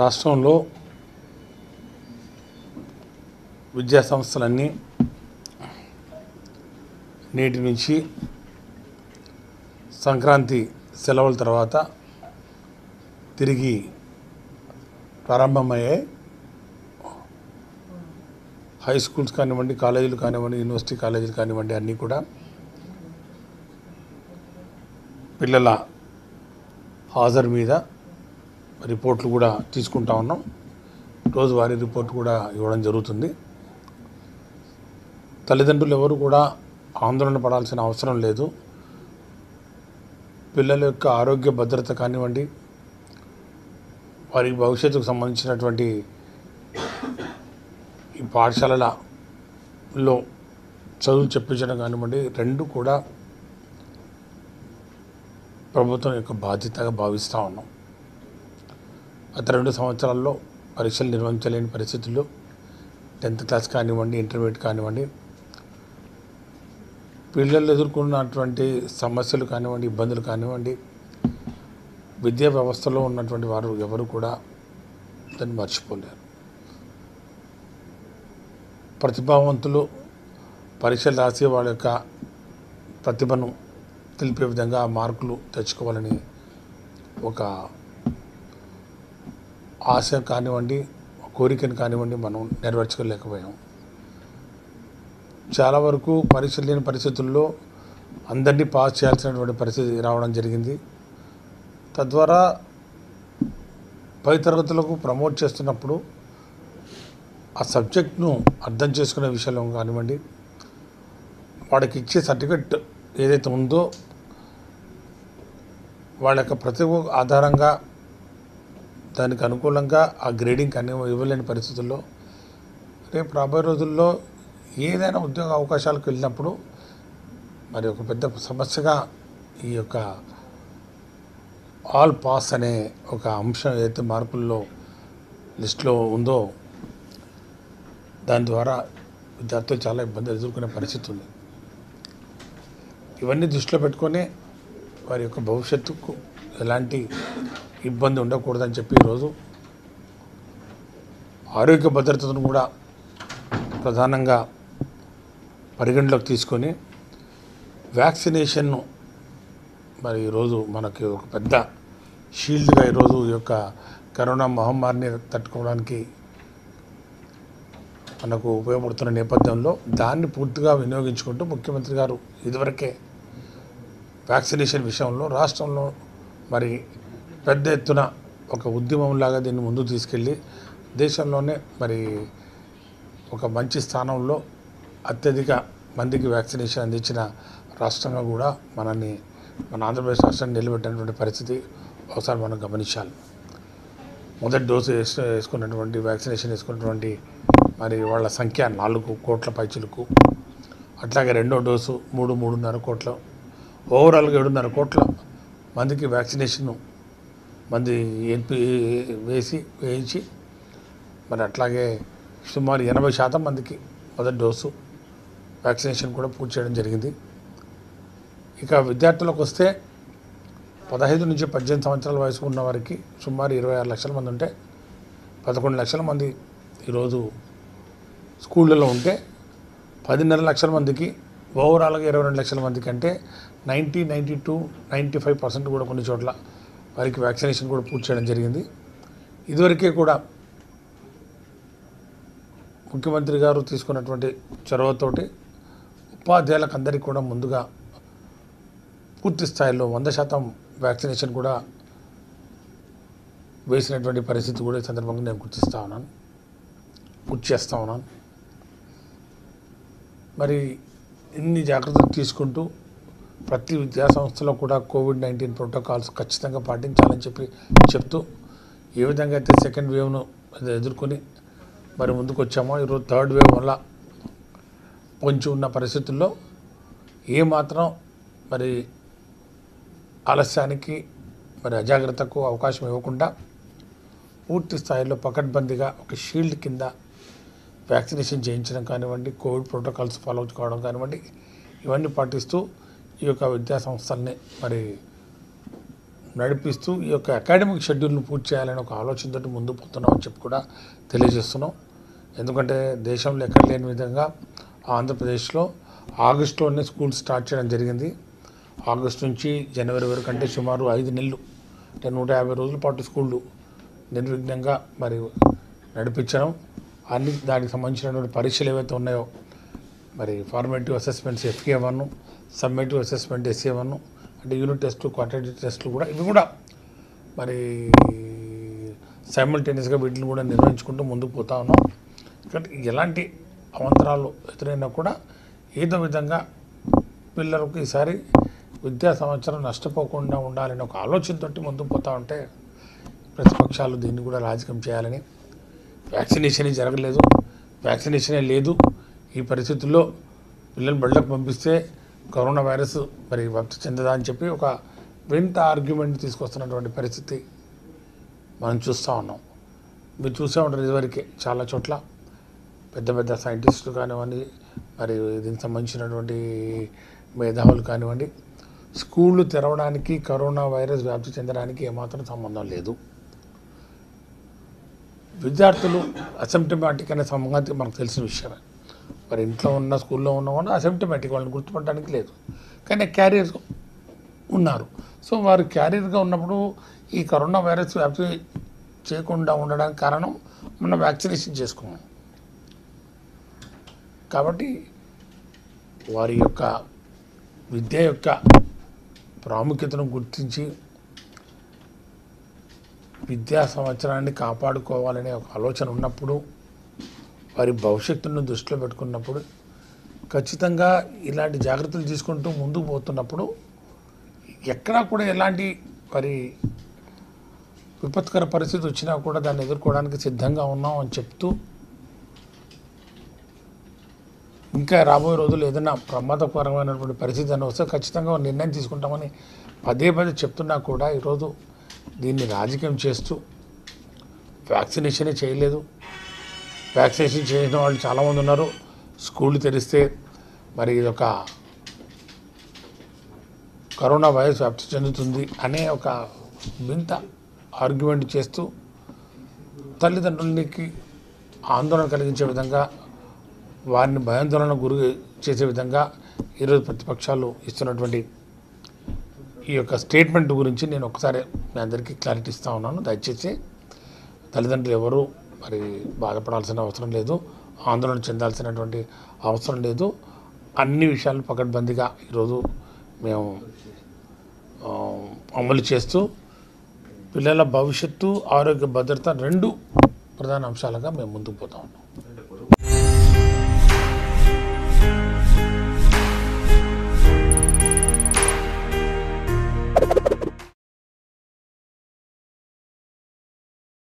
రాష్ట్రంలో విద్యా సంస్థలన్నీ నేటి నుంచి సంక్రాంతి సెలవుల తర్వాత తిరిగి ప్రారంభమయ్యాయి. హై స్కూల్స్ కానివ్వండి, కాలేజీలు కానివ్వండి, యూనివర్సిటీ కాలేజీలు కానివ్వండి, అన్నీ కూడా పిల్లల హాజరు మీద రిపోర్ట్లు కూడా తీసుకుంటా ఉన్నాం. రోజువారీ రిపోర్ట్ కూడా ఇవ్వడం జరుగుతుంది. తల్లిదండ్రులు ఎవరు కూడా ఆందోళన పడాల్సిన అవసరం లేదు. పిల్లల యొక్క ఆరోగ్య భద్రత కానివ్వండి, వారి భవిష్యత్తుకు సంబంధించినటువంటి ఈ పాఠశాలలో చదువు చెప్పించడం కానివ్వండి, రెండు కూడా ప్రభుత్వం యొక్క బాధ్యతగా భావిస్తూ ఉన్నాం. గత 2 సంవత్సరాల్లో పరీక్షలు నిర్వహించలేని పరిస్థితుల్లో 10th క్లాస్ కానివ్వండి, ఇంటర్మీడియట్ కానివ్వండి, పిల్లలు ఎదుర్కొన్నటువంటి సమస్యలు కానివ్వండి, ఇబ్బందులు కానివ్వండి, విద్యా వ్యవస్థలో ఉన్నటువంటి వారు ఎవరు కూడా దాన్ని మర్చిపోలేరు. ప్రతిభావంతులు పరీక్షలు రాసి వాళ్ళ యొక్క ప్రతిభను తెలిపే విధంగా మార్కులు తెచ్చుకోవాలని ఒక ఆశ కానివ్వండి, కోరికను కానివ్వండి, మనం నెరవేర్చుకోలేకపోయాం. చాలా వరకు పరీక్షలు లేని పరిస్థితుల్లో అందరినీ పాస్ చేయాల్సినటువంటి పరిస్థితి రావడం జరిగింది. తద్వారా పై తరగతులకు ప్రమోట్ చేస్తున్నప్పుడు ఆ సబ్జెక్ట్ను అర్థం చేసుకునే విషయంలో కానివ్వండి, వాడికి ఇచ్చే సర్టిఫికెట్ ఏదైతే ఉందో వాళ్ళ యొక్క ప్రతిభ ఆధారంగా దానికి అనుకూలంగా ఆ గ్రేడింగ్ ఇవ్వలేని పరిస్థితుల్లో రేపు రాబోయే రోజుల్లో ఏదైనా ఉద్యోగ అవకాశాలకు వెళ్ళినప్పుడు మరి ఒక పెద్ద సమస్యగా ఈ యొక్క ఆల్ పాస్ అనే ఒక అంశం ఏదైతే మార్కుల్లో లిస్టులో ఉందో దాని ద్వారా విద్యార్థులు చాలా ఇబ్బందులు ఎదుర్కొనే పరిస్థితి ఉంది. ఇవన్నీ దృష్టిలో పెట్టుకొని వారి యొక్క భవిష్యత్తుకు ఎలాంటి ఇబ్బంది ఉండకూడదని చెప్పి ఈరోజు ఆరోగ్య భద్రతను కూడా ప్రధానంగా పరిగణలోకి తీసుకొని వ్యాక్సినేషన్ను మరి ఈరోజు మనకి ఒక పెద్ద షీల్డ్గా ఈరోజు ఈ యొక్క కరోనా మహమ్మారిని తట్టుకోవడానికి మనకు ఉపయోగపడుతున్న నేపథ్యంలో దాన్ని పూర్తిగా వినియోగించుకుంటూ ముఖ్యమంత్రి గారు ఇదివరకే వ్యాక్సినేషన్ విషయంలో రాష్ట్రంలో మరి పెద్ద ఎత్తున ఒక ఉద్యమంలాగా దీన్ని ముందుకు తీసుకెళ్ళి దేశంలోనే మరి ఒక మంచి స్థానంలో అత్యధిక మందికి వ్యాక్సినేషన్ అందించిన రాష్ట్రంగా కూడా మన ఆంధ్రప్రదేశ్ రాష్ట్రాన్ని నిలబెట్టినటువంటి పరిస్థితి ఒకసారి మనం గమనించాలి. మొదటి డోసు వ్యాక్సినేషన్ వేసుకున్నటువంటి మరి వాళ్ళ సంఖ్య 4 కోట్ల పైచులకు, అట్లాగే రెండో డోసు 3–3.5 కోట్ల, ఓవరాల్గా 7.5 కోట్ల మందికి వ్యాక్సినేషన్ వేయించి మరి అట్లాగే సుమారు 80% మందికి మొదటి డోసు వ్యాక్సినేషన్ కూడా పూర్తి చేయడం జరిగింది. ఇక విద్యార్థులకు వస్తే 15 నుంచి 18 సంవత్సరాల వయసు ఉన్న వారికి సుమారు 26 లక్షల మంది ఉంటే 11 లక్షల మంది ఈరోజు స్కూళ్ళలో ఉంటే 10.5 లక్షల మందికి ఓవరాల్గా 22 లక్షల మందికి అంటే 90–95% కూడా కొన్ని చోట్ల వారికి వ్యాక్సినేషన్ కూడా పూర్తి చేయడం జరిగింది. ఇదివరకే కూడా ముఖ్యమంత్రి గారు తీసుకున్నటువంటి చొరవతోటి ఉపాధ్యాయులకు అందరికీ కూడా ముందుగా పూర్తి స్థాయిలో 100% వ్యాక్సినేషన్ కూడా వేసినటువంటి పరిస్థితి కూడా ఈ సందర్భంగా నేను గుర్తిస్తూ ఉన్నాను. మరి ఇన్ని జాగ్రత్తలు తీసుకుంటూ ప్రతి విద్యా సంస్థలో కూడా COVID-19 ప్రోటోకాల్స్ ఖచ్చితంగా పాటించాలని చెప్తూ ఏ విధంగా అయితే సెకండ్ వేవ్ను ఎదుర్కొని మరి ముందుకు వచ్చామో ఈరోజు థర్డ్ వేవ్ వల్ల పొంచి ఉన్న పరిస్థితుల్లో ఏమాత్రం మరి ఆలస్యానికి మరి అజాగ్రత్తకు అవకాశం ఇవ్వకుండా పూర్తి స్థాయిలో పకడ్బందీగా ఒక షీల్డ్ కింద వ్యాక్సినేషన్ చేయించడం కానివ్వండి, కోవిడ్ ప్రోటోకాల్స్ ఫాలో కావడం కానివ్వండి, ఇవన్నీ పాటిస్తూ ఈ యొక్క విద్యా సంస్థల్ని మరి నడిపిస్తూ ఈ యొక్క అకాడమిక్ షెడ్యూల్ను పూర్తి చేయాలని ఒక ఆలోచనతో ముందుకు పోతున్నామని చెప్పి కూడా తెలియజేస్తున్నాం. ఎందుకంటే దేశంలో ఎక్కడ లేని విధంగా ఆంధ్రప్రదేశ్లో ఆగస్టులోనే స్కూల్ స్టార్ట్ చేయడం జరిగింది. ఆగస్టు నుంచి జనవరి వరకు అంటే సుమారు 5 నెలలు అంటే 150 రోజుల పాటు స్కూళ్ళు నిర్విఘ్నంగా మరి నడిపించడం, అన్ని దానికి సంబంధించినటువంటి పరీక్షలు ఏవైతే ఉన్నాయో మరి formative assessments FK1, summative assessment SA1 అంటే యూనిట్ టెస్ట్లు, క్వాంటిటేటివ్ టెస్ట్లు కూడా ఇవి కూడా మరి సైమల్టేనియస్గా వీటిని కూడా నిర్వహించుకుంటూ ముందుకు పోతా ఉన్నాం. ఎందుకంటే ఎలాంటి అవంతరాలు ఎదురైనా కూడా ఏదో విధంగా పిల్లలకు ఈసారి విద్యా సంవత్సరం నష్టపోకుండా ఉండాలని ఒక ఆలోచనతోటి ముందుకు పోతా ఉంటే ప్రతిపక్షాలు దీన్ని కూడా రాజకీయం చేయాలని, వ్యాక్సినేషన్ జరగలేదు, వ్యాక్సినేషనే లేదు, ఈ పరిస్థితుల్లో పిల్లలు బళ్ళకు పంపిస్తే కరోనా వైరస్ మరి వ్యాప్తి చెందదా అని చెప్పి ఒక వింత ఆర్గ్యుమెంట్ తీసుకొస్తున్నటువంటి పరిస్థితి మనం చూస్తూ ఉన్నాం. మీరు చూసే ఉంటారు, ఇదివరకే చాలా చోట్ల పెద్ద పెద్ద సైంటిస్టులు కానివ్వండి, మరి దీనికి సంబంధించినటువంటి మేధావులు కానివ్వండి, స్కూళ్ళు తెరవడానికి కరోనా వైరస్ వ్యాప్తి చెందడానికి ఏమాత్రం సంబంధం లేదు, విద్యార్థులు అసిమ్టమాటిక్ అనే సంగతి మనకు తెలిసిన విషయమే. మరి ఇంట్లో ఉన్న స్కూల్లో ఉన్న కూడా అసిమ్టమాటిక్, వాళ్ళని గుర్తుపట్టడానికి లేదు, కానీ క్యారియర్ ఉన్నారు. సో వారు క్యారియర్గా ఉన్నప్పుడు ఈ కరోనా వైరస్ వ్యాప్తి చేయకుండా ఉండడానికి కారణం మనం వ్యాక్సినేషన్ చేసుకున్నాం కాబట్టి వారి యొక్క విద్య యొక్క ప్రాముఖ్యతను గుర్తించి విద్యా సంవత్సరాన్ని కాపాడుకోవాలనే ఒక ఆలోచన ఉన్నప్పుడు, వారి భవిష్యత్తును దృష్టిలో పెట్టుకున్నప్పుడు ఖచ్చితంగా ఇలాంటి జాగ్రత్తలు తీసుకుంటూ ముందుకు పోతున్నప్పుడు ఎక్కడా కూడా ఎలాంటి మరి విపత్కర పరిస్థితి వచ్చినా కూడా దాన్ని ఎదుర్కోవడానికి సిద్ధంగా ఉన్నాం అని చెప్తూ, ఇంకా రాబోయే రోజులు ఏదైనా ప్రమాదకరమైనటువంటి పరిస్థితి అని వస్తే ఖచ్చితంగా నిర్ణయం తీసుకుంటామని పదే పదే చెప్తున్నా కూడా ఈరోజు దీన్ని రాజకీయం చేస్తూ వ్యాక్సినేషనే చేయలేదు, వ్యాక్సినేషన్ చేసిన వాళ్ళు చాలామంది ఉన్నారు, స్కూళ్ళు తెరిస్తే మరి ఇదొక కరోనా వైరస్ వ్యాప్తి చెందుతుంది అనే ఒక వింత ఆర్గ్యుమెంట్ చేస్తూ తల్లిదండ్రులకి ఆందోళన కలిగించే విధంగా, వారిని భయాందోళన గురి చేసే విధంగా ఈరోజు ప్రతిపక్షాలు ఇస్తున్నటువంటి ఈ యొక్క స్టేట్మెంట్ గురించి నేను ఒకసారి మీ అందరికీ క్లారిటీ ఇస్తూ ఉన్నాను. దయచేసి తల్లిదండ్రులు ఎవరు మరి బాధపడాల్సిన అవసరం లేదు, ఆందోళన చెందాల్సినటువంటి అవసరం లేదు. అన్ని విషయాలు పకడ్బందీగా ఈరోజు మేము అమలు చేస్తూ పిల్లల భవిష్యత్తు, ఆరోగ్య భద్రత 2 ప్రధాన అంశాలుగా మేము ముందుకు పోతా ఉన్నాం.